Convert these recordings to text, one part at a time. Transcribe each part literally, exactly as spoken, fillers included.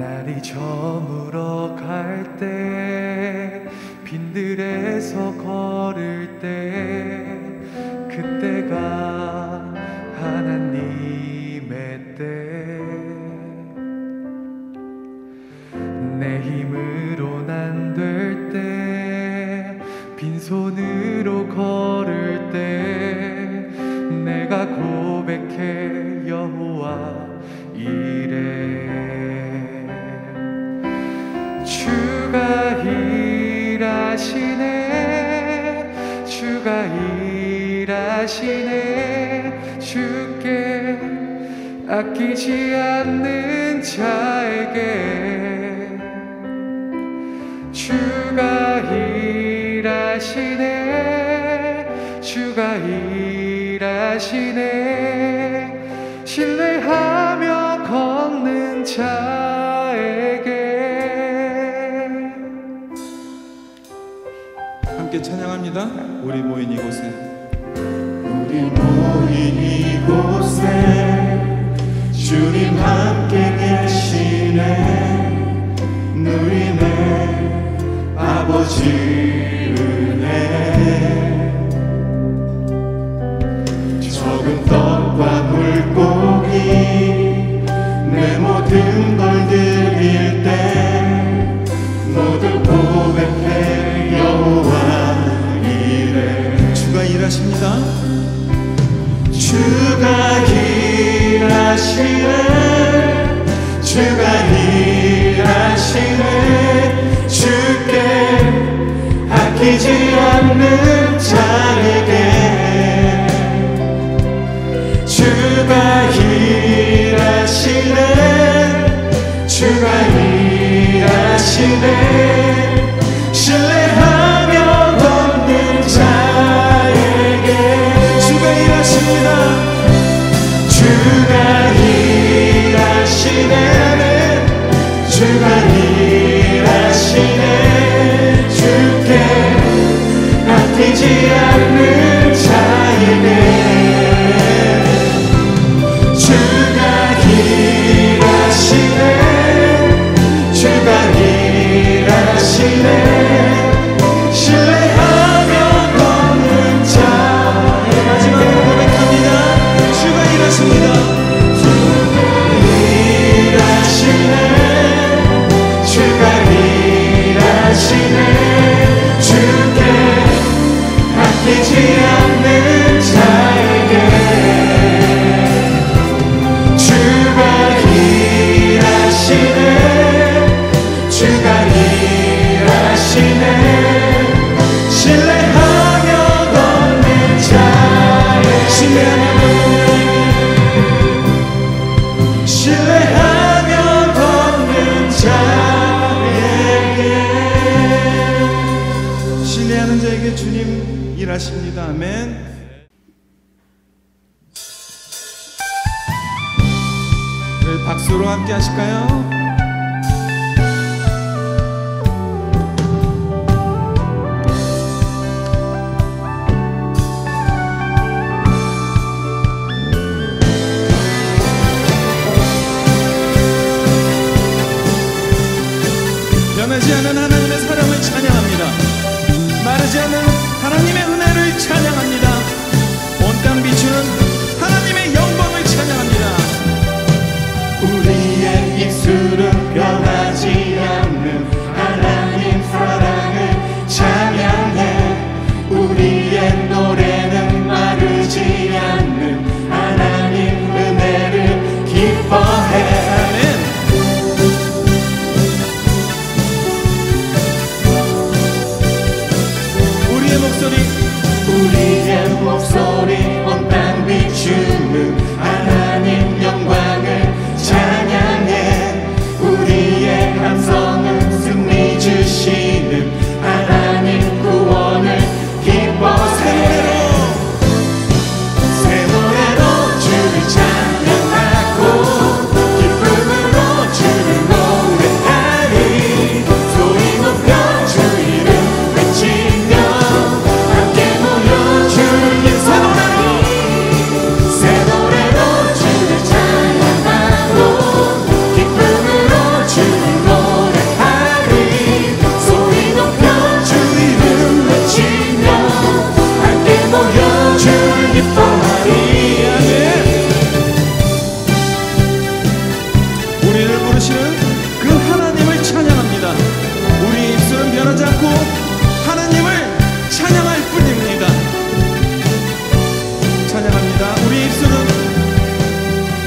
날이 저물어 갈 때, 빈들에서 걸을 때, 그때가 하나님의 때. 내 힘으론 안 될 때, 빈손으로 걸을 때, 내가 고백해 여호와 이래. 주가 일하시네, 주가 일하시네. 주께 아끼지 않는 자에게 주가 일하시네, 주가 일하시네. 신뢰하며 걷는 자에게. 함께 찬양합니다. 우리 모인 이곳에, 우리 모인 이곳에 주님 함께 계시네. 누리네 아버지 은혜. 적은 떡과 물고기 내 모든 걸 드릴 때 모두 고백해 여호와 이래. 주가 일하십니다. 주가 일하시네, 주가 일하시네. 주께 아끼지 않는 자에게 주가 일하시네, 주가 일하시네. 신뢰하며 걷는 자에게 주가 일하십니다. 주가 일하시네, 주가 일하시네. 주께 아끼지 않는 자에게 주가 일하시네, 주가 일하시네. 신뢰하며 걷는 자에게 마지막으로 고백합니다. 주가 일하십니다. 주가 일하시네, 주가 일하시네. 주께 아끼지 않는 자에게 주가 일하시네, 주가 일하시네. 신뢰하며 걷는 자에게 신뢰하며, 신뢰하며 걷는 자에게 신뢰하는 자에게 주님 일하십니다. 아멘. 네, 박수로 함께 하실까요? 변하지 않는 하나님의 사랑을 찬양합니다. 마르지 않는 하나님의 은혜를 찬양합니다. 온 땅 비추는 하나님의 영광을 찬양합니다. 우리의 입술은 변하지 않는 하나님 사랑을 찬양해. 우리의 노래는 마르지 않는 하나님 은혜를 기뻐해. 우리의 목소리 온 땅 비 하시는 그 하나님을 찬양합니다. 우리 입술은 변하지 않고 하나님을 찬양할 뿐입니다. 찬양합니다. 우리 입술은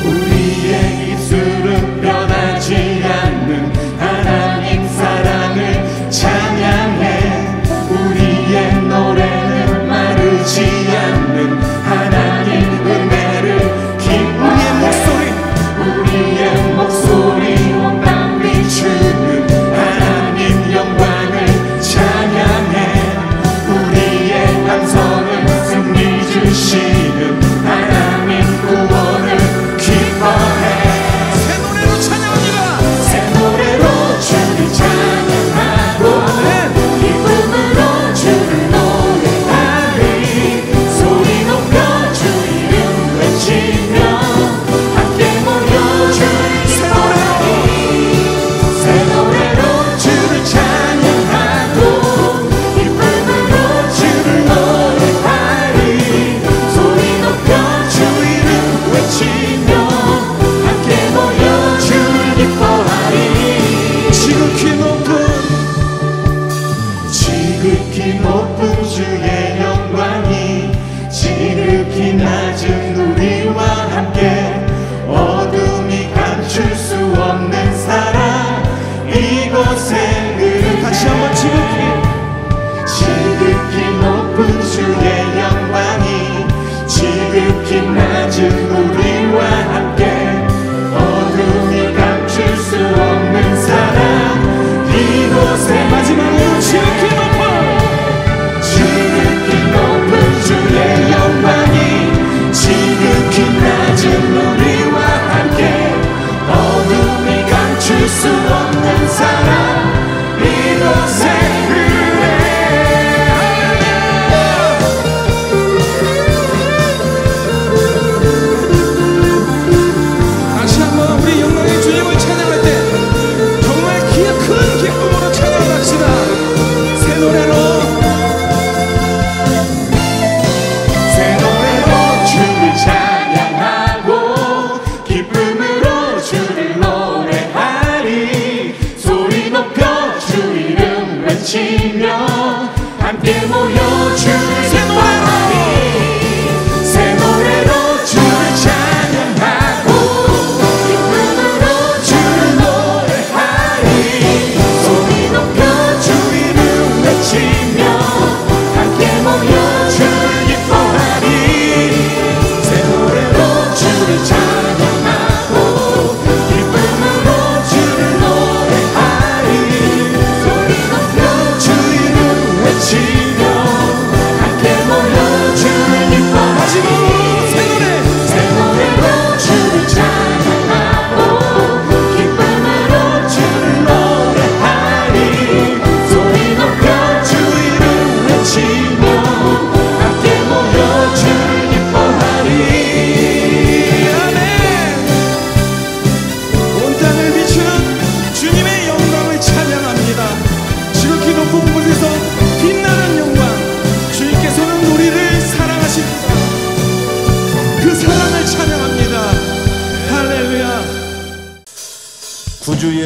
우리의 입술은 변하지 않는 하나님 사랑을 찬양해. 우리의 노래는 마르지 않는 하나님 은혜를 기뻐해. 우리의 목소리 우리의 목소리 온땅 비추는 하나님 영광을 찬양해. 우리의 감성은 승리 주시는 하나님 구원을 기뻐해.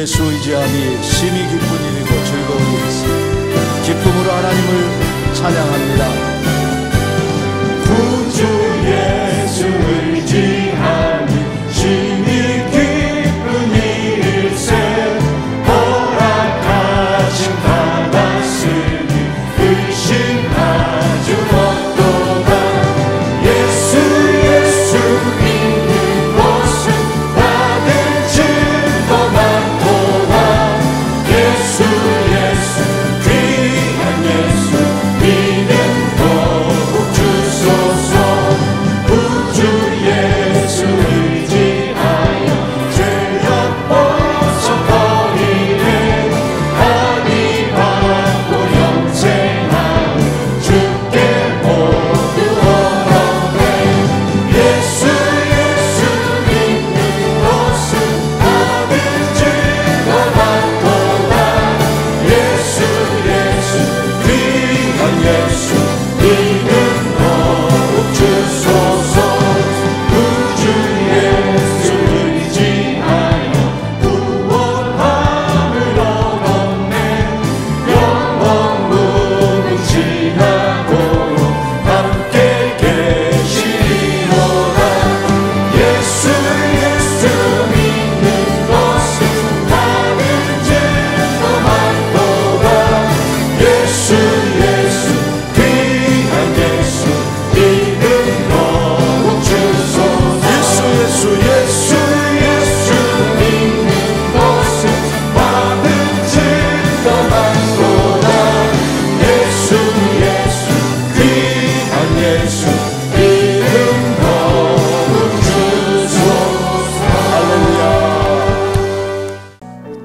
예수 귀한 예수 믿는 것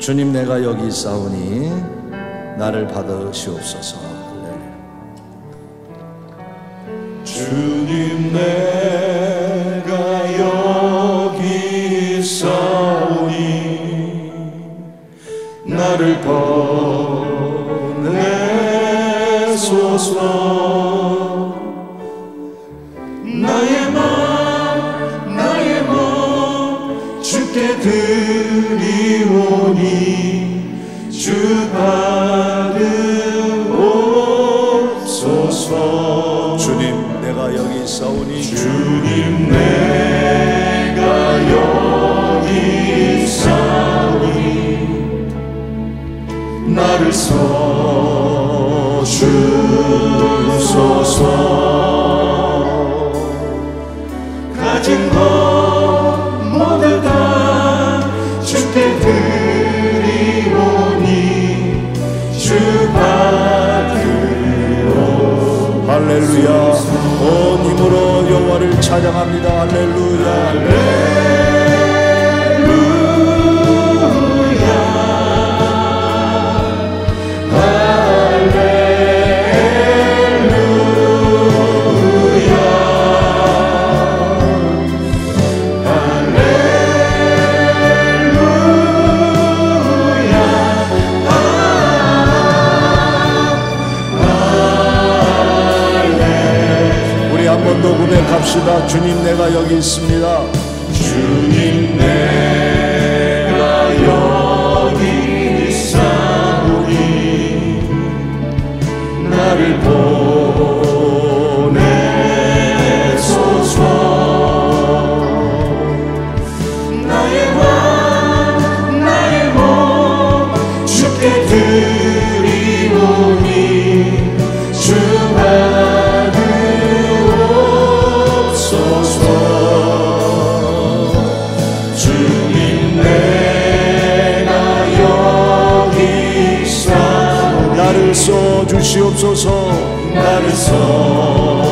주님, 내가 여기 있사오니 나를 받으시옵소서. 할렐루야. 주님, 내가 여기 있사오니 나를 보내소서. 드리오니 주 받으옵소서. 주님, 내가 여기 있사오니 주님, 내가 여기 있사오니 나를 서주소서. 가진 것 모두 다 주께 드리오니 주 받으옵소서. 할렐루야. 온 힘으로 여호와를 찬양합니다. 할렐루야. 할렐루야. 할렐루야. 고백합시다. 주님, 내가 여기 있습니다. 주님, 내가 여기 있사오니 나를 보내소서. 나의 왕, 나의 몸 주께 드리오니 주만 나를 써주시옵소서. 나를 써